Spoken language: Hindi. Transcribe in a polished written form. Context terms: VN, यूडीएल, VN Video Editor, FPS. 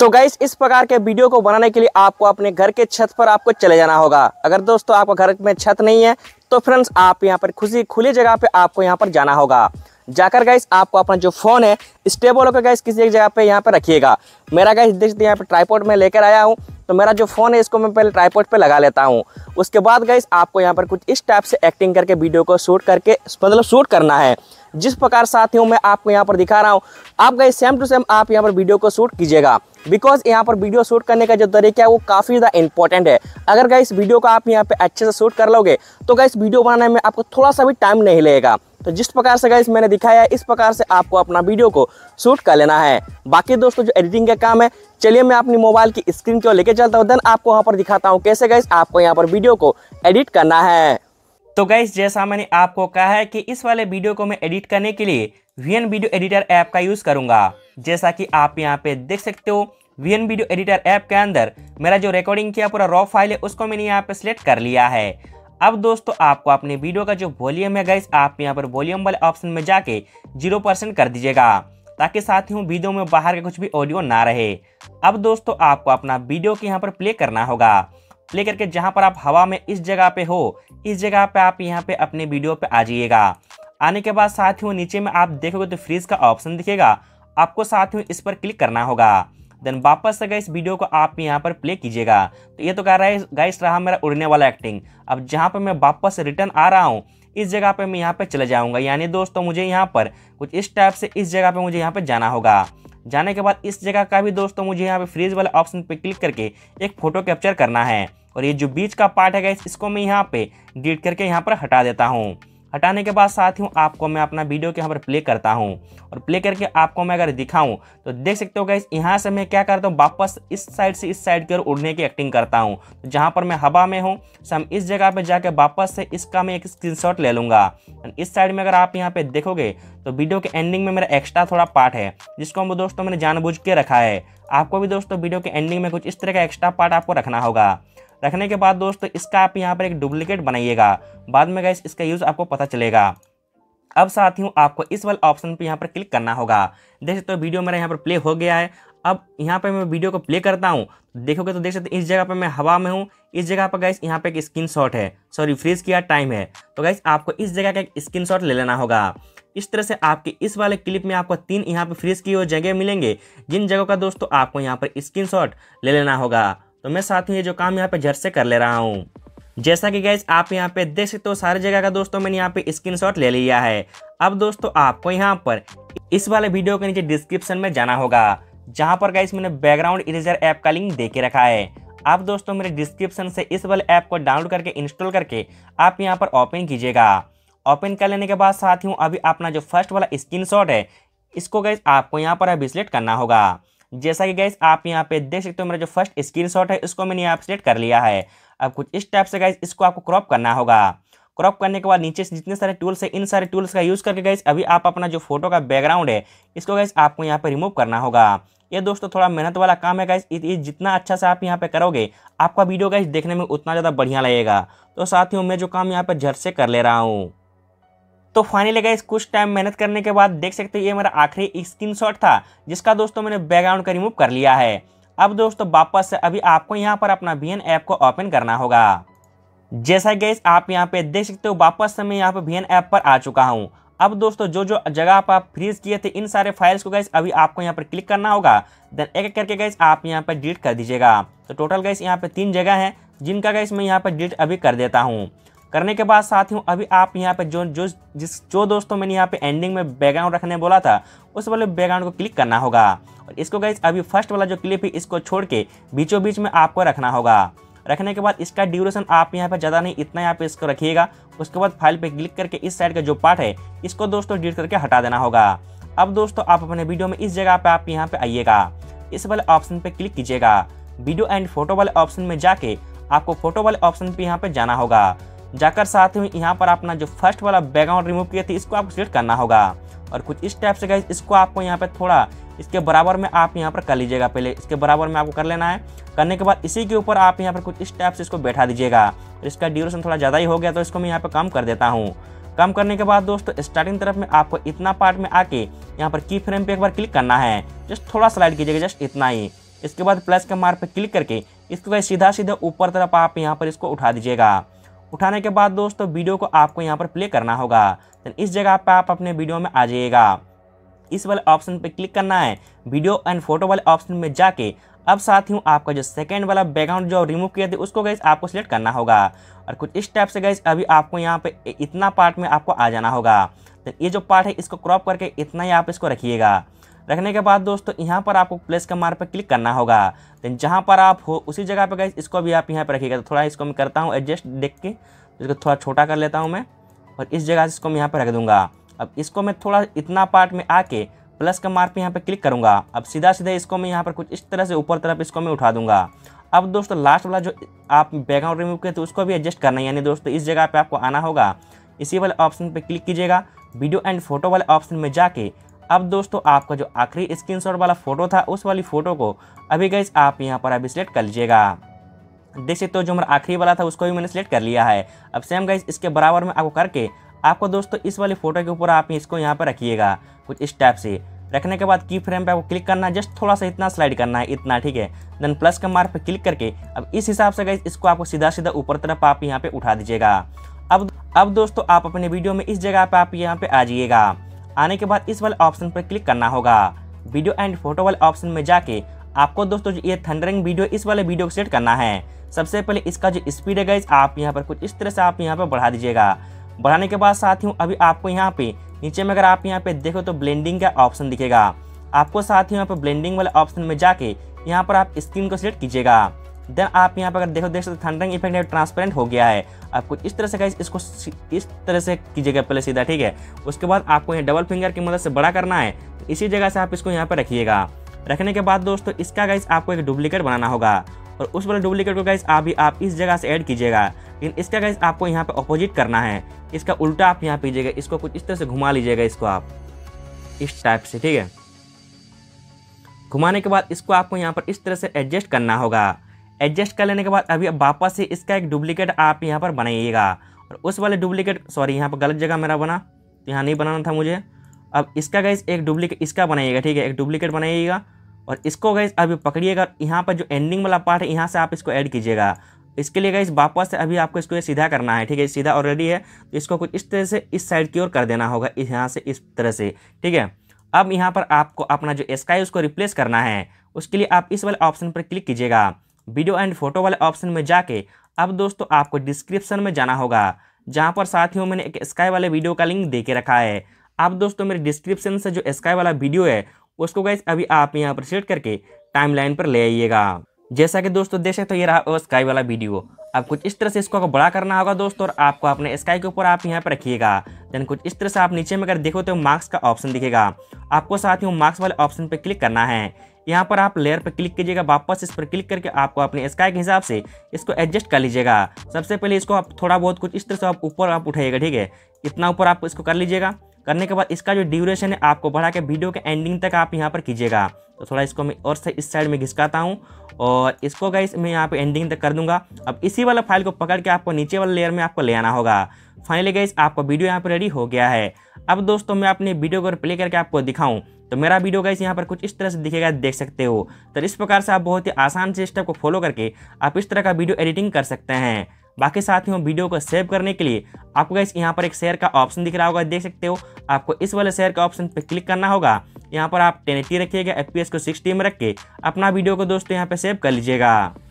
तो गाइस इस प्रकार के वीडियो को बनाने के लिए आपको अपने घर के छत पर आपको चले जाना होगा। अगर दोस्तों आपका घर में छत नहीं है तो फ्रेंड्स आप यहाँ पर खुली जगह पे आपको यहाँ पर जाना होगा। जाकर गाइस आपको अपना जो फ़ोन है स्टेबल होकर गाइस किसी एक जगह पे यहाँ पर रखिएगा। मेरा गाइस देखिए यहाँ पर ट्राइपॉड में लेकर आया हूँ, तो मेरा जो फ़ोन है इसको मैं पहले ट्राइपॉड पे लगा लेता हूँ। उसके बाद गाइस आपको यहाँ पर कुछ इस टाइप से एक्टिंग करके वीडियो को शूट करके मतलब शूट करना है, जिस प्रकार साथियों मैं आपको यहाँ पर दिखा रहा हूँ। आप गाइस सेम टू सेम आप यहाँ पर वीडियो को शूट कीजिएगा, बिकॉज यहाँ पर वीडियो शूट करने का जो तरीका है वो काफ़ी ज़्यादा इंपॉर्टेंट है। अगर गाइस वीडियो को आप यहाँ पे अच्छे से शूट कर लोगे तो गाइस वीडियो बनाने में आपको थोड़ा सा भी टाइम नहीं लगेगा। तो जिस प्रकार से गाइस मैंने दिखाया है इस प्रकार से आपको अपना वीडियो को शूट कर लेना है। बाकी दोस्तों जो एडिटिंग का काम है, चलिए मैं अपनी मोबाइल की स्क्रीन को लेकर चलता हूँ, देन आपको वहाँ पर दिखाता हूँ कैसे गाइस आपको यहाँ पर वीडियो को एडिट करना है। तो गाइस जैसा मैंने आपको कहा है कि इस वाले वीडियो को मैं एडिट करने के लिए VN वीडियो एडिटर ऐप का यूज़ करूंगा। जैसा कि आप यहां पे देख सकते हो VN वीडियो एडिटर ऐप के अंदर मेरा जो रिकॉर्डिंग किया पूरा रॉ फाइल है उसको मैंने यहां पे सिलेक्ट कर लिया है। अब दोस्तों आपको अपने वीडियो का जो वॉल्यूम है गाइस आप यहाँ पर वॉल्यूम वाले ऑप्शन में जाके 0% कर दीजिएगा, ताकि साथियों वीडियो में बाहर का कुछ भी ऑडियो ना रहे। अब दोस्तों आपको अपना वीडियो के यहाँ पर प्ले करना होगा। प्ले करके जहाँ पर आप हवा में इस जगह पे हो, इस जगह पे आप यहाँ पे अपने वीडियो पे आ जाइएगा। आने के बाद साथियों नीचे में आप देखोगे तो फ्रीज का ऑप्शन दिखेगा, आपको साथियों इस पर क्लिक करना होगा। देन वापस से गाइस वीडियो को आप यहाँ पर प्ले कीजिएगा। तो ये तो कह रहा है गाइस रहा मेरा उड़ने वाला एक्टिंग। अब जहाँ पर मैं वापस से रिटर्न आ रहा हूँ इस जगह पर मैं यहाँ पर चले जाऊँगा, यानी दोस्तों मुझे यहाँ पर कुछ इस टाइप से इस जगह पर मुझे यहाँ पर जाना होगा। जाने के बाद इस जगह का भी दोस्तों मुझे यहाँ पे फ्रीज वाले ऑप्शन पे क्लिक करके एक फ़ोटो कैप्चर करना है, और ये जो बीच का पार्ट है गाइस इसको मैं यहाँ पे डिलीट करके यहाँ पर हटा देता हूँ। हटाने के बाद साथियों आपको मैं अपना वीडियो के यहाँ पर प्ले करता हूँ, और प्ले करके आपको मैं अगर दिखाऊँ तो देख सकते हो गाइस यहाँ से मैं क्या करता हूँ वापस इस साइड से इस साइड की ओर उड़ने की एक्टिंग करता हूँ। तो जहाँ पर मैं हवा में हूँ तो हम इस जगह पर जाकर वापस से इसका मैं एक स्क्रीनशॉट ले लूँगा। इस साइड में अगर आप यहाँ पर देखोगे तो वीडियो के एंडिंग में मेरा एक्स्ट्रा थोड़ा पार्ट है, जिसको हम दोस्तों मैंने जानबूझ के रखा है। आपको भी दोस्तों वीडियो के एंडिंग में कुछ इस तरह का एक्स्ट्रा पार्ट आपको रखना होगा। रखने के बाद दोस्तों इसका आप यहाँ पर एक डुप्लीकेट बनाइएगा, बाद में गाइस इसका यूज़ आपको पता चलेगा। अब साथियों आपको इस वाले ऑप्शन पे यहाँ पर क्लिक करना होगा। देख सकते हो तो वीडियो मेरा यहाँ पर प्ले हो गया है। अब यहाँ पे मैं वीडियो को प्ले करता हूँ, देखोगे तो देख सकते हो इस जगह पर मैं हवा में हूँ, इस जगह पर गाइस यहाँ पे एक स्क्रीनशॉट है, सॉरी फ्रीज किया टाइम है। तो गाइस आपको इस जगह का एक स्क्रीनशॉट ले लेना होगा। इस तरह से आपके इस वाले क्लिप में आपको 3 यहाँ पर फ्रीज की हुई जगह मिलेंगे, जिन जगहों का दोस्तों आपको यहाँ पर स्क्रीनशॉट ले लेना होगा। तो मैं साथियों ये जो काम यहाँ पे झट से कर ले रहा हूँ। जैसा कि गाइस आप यहाँ पे देख सकते हो सारी जगह का दोस्तों मैंने यहाँ पे स्क्रीनशॉट ले लिया है। अब दोस्तों आपको यहाँ पर इस वाले वीडियो के नीचे डिस्क्रिप्शन में जाना होगा, जहाँ पर गाइस मैंने बैकग्राउंड इरेजर ऐप का लिंक दे के रखा है। आप दोस्तों मेरे डिस्क्रिप्शन से इस वाले ऐप को डाउनलोड करके इंस्टॉल करके आप यहाँ पर ओपन कीजिएगा। ओपन कर लेने के बाद साथियों अभी अपना जो फर्स्ट वाला स्क्रीनशॉट है इसको गाइस आपको यहाँ पर अभी सिलेक्ट करना होगा। जैसा कि गाइस आप यहाँ पे देख सकते हो मेरा जो फर्स्ट स्क्रीनशॉट है इसको मैंने यहाँ पर सेलेक्ट कर लिया है। अब कुछ इस टाइप से गाइस इसको आपको क्रॉप करना होगा। क्रॉप करने के बाद नीचे से जितने सारे टूल्स हैं इन सारे टूल्स का यूज़ करके गाइस अभी आप अपना जो फोटो का बैकग्राउंड है इसको गाइस आपको यहाँ पर रिमूव करना होगा। ये दोस्तों थोड़ा मेहनत वाला काम है गाइस, ये जितना अच्छा से आप यहाँ पे करोगे आपका वीडियो गाइस देखने में उतना ज़्यादा बढ़िया लगेगा। तो साथियों मैं जो काम यहाँ पर झट से कर ले रहा हूँ। तो फाइनली गाइस कुछ टाइम मेहनत करने के बाद देख सकते हो ये मेरा आखिरी स्क्रीनशॉट था, जिसका दोस्तों मैंने बैकग्राउंड का रिमूव कर लिया है। अब दोस्तों वापस से अभी आपको यहाँ पर अपना VN ऐप को ओपन करना होगा। जैसा गाइस आप यहाँ पे देख सकते हो वापस से मैं यहाँ पे VN ऐप पर आ चुका हूँ। अब दोस्तों जो जो जगह आप फ्रीज किए थे इन सारे फाइल्स को गाइस अभी आपको यहाँ पर क्लिक करना होगा। देन एक एक करके गाइस आप यहाँ पर डिलीट कर दीजिएगा। तो टोटल गाइस यहाँ पर 3 जगह हैं जिनका गाइस मैं यहाँ पर डिलीट अभी कर देता हूँ। करने के बाद साथियों अभी आप यहाँ पे जो दोस्तों मैंने यहाँ पे एंडिंग में बैकग्राउंड रखने बोला था उस वाले बैकग्राउंड को क्लिक करना होगा, और इसको गाइस अभी फर्स्ट वाला जो क्लिप है इसको छोड़ के बीचों बीच में आपको रखना होगा। रखने के बाद इसका ड्यूरेशन आप यहाँ पे ज़्यादा नहीं, इतना यहाँ पे इसको रखिएगा। उसके बाद फाइल पे क्लिक करके इस साइड का जो पार्ट है इसको दोस्तों डिलीट करके हटा देना होगा। अब दोस्तों आप अपने वीडियो में इस जगह पर आप यहाँ पर आइएगा, इस वाले ऑप्शन पर क्लिक कीजिएगा। वीडियो एंड फोटो वाले ऑप्शन में जाके आपको फोटो वाले ऑप्शन पर यहाँ पर जाना होगा। जाकर साथियों यहाँ पर अपना जो फर्स्ट वाला बैकग्राउंड रिमूव किया था इसको आपको सिलेक्ट करना होगा, और कुछ इस टाइप से गाइस इसको आपको यहाँ पे थोड़ा इसके बराबर में आप यहाँ पर कर लीजिएगा। पहले इसके बराबर में आपको कर लेना है। करने के बाद इसी के ऊपर आप यहाँ पर कुछ इस टाइप से इसको बैठा दीजिएगा, और इसका ड्यूरेशन थोड़ा ज़्यादा ही हो गया तो इसको मैं यहाँ पर कम कर देता हूँ। कम करने के बाद दोस्तों स्टार्टिंग तरफ में आपको इतना पार्ट में आके यहाँ पर की फ्रेम पर एक बार क्लिक करना है। जस्ट थोड़ा स्लाइड कीजिएगा, जस्ट इतना ही। इसके बाद प्लस के मार्क पर क्लिक करके इसको सीधा सीधा ऊपर तरफ आप यहाँ पर इसको उठा दीजिएगा। उठाने के बाद दोस्तों वीडियो को आपको यहाँ पर प्ले करना होगा। तो इस जगह पर आप अपने वीडियो में आ जाइएगा, इस वाले ऑप्शन पे क्लिक करना है। वीडियो एंड फोटो वाले ऑप्शन में जाके अब साथियों आपका जो सेकंड वाला बैकग्राउंड जो रिमूव किया था उसको गाइस आपको सिलेक्ट करना होगा और कुछ इस टाइप से गाइस अभी आपको यहाँ पे इतना पार्ट में आपको आ जाना होगा। तो ये जो पार्ट है इसको क्रॉप करके इतना ही आप इसको रखिएगा। रखने के बाद दोस्तों यहाँ पर आपको प्लस के मार्क पर क्लिक करना होगा। देन जहाँ पर आप हो उसी जगह पर गाइस इसको भी आप यहाँ पर रखिएगा। तो थोड़ा इसको मैं करता हूँ एडजस्ट देख के, इसको थोड़ा छोटा कर लेता हूँ मैं और इस जगह से इसको मैं यहाँ पर रख दूँगा। अब इसको मैं थोड़ा इतना पार्ट में आके प्लस के मार्क पे यहाँ पे क्लिक करूँगा। अब सीधा सीधा इसको मैं यहाँ पर कुछ इस तरह से ऊपर तरफ इसको मैं उठा दूंगा। अब दोस्तों लास्ट वाला जो आप बैकग्राउंड रिमूव किए तो उसको भी एडजस्ट करना है, यानी दोस्तों इस जगह पे आपको आना होगा, इसी वाले ऑप्शन पे क्लिक कीजिएगा। वीडियो एंड फोटो वाले ऑप्शन में जाके अब दोस्तों आपका जो आखिरी स्क्रीनशॉट वाला फ़ोटो था उस वाली फ़ोटो को अभी गाइस आप यहाँ पर अभी सिलेक्ट कर लीजिएगा। देख सकते हो जो मेरा आखिरी वाला था उसको भी मैंने सिलेक्ट कर लिया है। अब सेम गाइस इसके बराबर में आपको करके आपको दोस्तों इस वाली फ़ोटो के ऊपर आप इसको यहाँ पर रखिएगा कुछ इस टाइप से। रखने के बाद की फ्रेम पे आपको क्लिक करना है, जस्ट थोड़ा सा इतना स्लाइड करना है इतना, ठीक है। देन प्लस के मार्क पे क्लिक करके अब इस हिसाब से गाइस इसको आपको सीधा सीधा ऊपर तरफ आप यहाँ पे उठा दीजिएगा। अब दोस्तों आप अपने वीडियो में इस जगह पर आप यहाँ पर आ जाइएगा। आने के बाद इस वाले ऑप्शन पर क्लिक करना होगा। वीडियो एंड फोटो वाले ऑप्शन में जाके आपको दोस्तों ये थंडरिंग वीडियो इस वाले वीडियो को सेट करना है। सबसे पहले इसका जो स्पीड है गाइस आप यहाँ पर कुछ इस तरह से आप यहाँ पर बढ़ा दीजिएगा। बढ़ाने के बाद साथियों अभी आपको यहाँ पे नीचे में अगर आप यहाँ पे देखो तो ब्लेंडिंग का ऑप्शन दिखेगा। आपको साथियों यहाँ पे ब्लेंडिंग वाले ऑप्शन में जाके यहाँ पर आप स्क्रीन को सिलेक्ट कीजिएगा। देन आप यहाँ पर अगर देखो देख सकते थंडरिंग इफेक्ट है, ट्रांसपेरेंट हो गया है। आप कुछ इस तरह से गाइस इसको इस तरह से कीजिएगा पहले सीधा, ठीक है। उसके बाद आपको यहाँ डबल फिंगर की मदद से बड़ा करना है। इसी जगह से आप इसको यहाँ पर रखिएगा। रखने के बाद दोस्तों इसका गाइस आपको एक डुप्लीकेट बनाना होगा और उस वाले डुप्लीकेट को गाइस अभी आप इस जगह से ऐड कीजिएगा। लेकिन इसका गाइस आपको यहाँ पे अपोजिट करना है, इसका उल्टा आप यहाँ पीजिएगा, इसको कुछ इस तरह से घुमा लीजिएगा, इसको आप इस टाइप से, ठीक है। घुमाने के बाद इसको आपको यहाँ पर इस तरह से एडजस्ट करना होगा। एडजस्ट कर लेने के बाद अभी वापस से इसका एक डुप्लीकेट आप यहाँ पर बनाइएगा और उस वाले डुप्लीकेट, सॉरी यहाँ पर गलत जगह मेरा बना, तो यहाँ नहीं बनाना था मुझे। अब इसका गाइस एक डुप्लीकेट इसका बनाइएगा, ठीक है, एक डुप्लीकेट बनाइएगा और इसको गाइस अभी पकड़िएगा। यहाँ पर जो एंडिंग वाला पार्ट है यहाँ से आप इसको ऐड कीजिएगा। इसके लिए गाइस वापस से अभी आपको इसको सीधा करना है, ठीक है। सीधा ऑलरेडी है तो इसको कुछ इस तरह से इस साइड की ओर कर देना होगा, इस यहाँ से इस तरह से, ठीक है। अब यहाँ पर आपको अपना जो स्काई उसको रिप्लेस करना है। उसके लिए आप इस वाले ऑप्शन पर क्लिक कीजिएगा। वीडियो एंड फोटो वाले ऑप्शन में जाके अब दोस्तों आपको डिस्क्रिप्शन में जाना होगा, जहाँ पर साथियों मैंने एक स्काई वाले वीडियो का लिंक दे के रखा है। आप दोस्तों मेरे डिस्क्रिप्शन से जो स्काई वाला वीडियो है उसको गाइस अभी आप यहाँ पर सेट करके टाइमलाइन पर ले आइएगा। जैसा कि दोस्तों देख सकते हो तो ये रहा स्काई वाला वीडियो। अब कुछ इस तरह से इसको बड़ा करना होगा दोस्तों और आपको अपने स्काई के ऊपर आप यहाँ पर रखिएगा। देन कुछ इस तरह से आप नीचे में अगर देखो तो मार्क्स का ऑप्शन दिखेगा। आपको साथियों मार्क्स वाले ऑप्शन पर क्लिक करना है। यहाँ पर आप लेयर पर क्लिक कीजिएगा। वापस इस पर क्लिक करके आपको अपने स्काई के हिसाब से इसको एडजस्ट कर लीजिएगा। सबसे पहले इसको आप थोड़ा बहुत कुछ इस तरह से आप ऊपर आप उठाइएगा, ठीक है। इतना ऊपर आप इसको कर लीजिएगा। करने के बाद इसका जो ड्यूरेशन है आपको बढ़ा के वीडियो के एंडिंग तक आप यहाँ पर कीजिएगा। तो थोड़ा इसको मैं और से इस साइड में घिसकाता हूँ और इसको गाइस मैं यहाँ पे एंडिंग तक कर दूंगा। अब इसी वाला फाइल को पकड़ के आपको नीचे वाले लेयर में आपको ले आना होगा। फाइनली गाइस आपका वीडियो यहाँ पर रेडी हो गया है। अब दोस्तों मैं अपने वीडियो को प्ले करके आपको दिखाऊँ तो मेरा वीडियो गाइस यहाँ पर कुछ इस तरह से दिखेगा, देख सकते हो। तो इस प्रकार से आप बहुत ही आसान से स्टेप को फॉलो करके आप इस तरह का वीडियो एडिटिंग कर सकते हैं। बाकी साथियों वीडियो को सेव करने के लिए आपको गाइस यहाँ पर एक शेयर का ऑप्शन दिख रहा होगा, देख सकते हो। आपको इस वाले शेयर का ऑप्शन पर क्लिक करना होगा। यहाँ पर आप 1080 रखिएगा, FPS को 60 में रख के अपना वीडियो को दोस्तों यहाँ पर सेव कर लीजिएगा।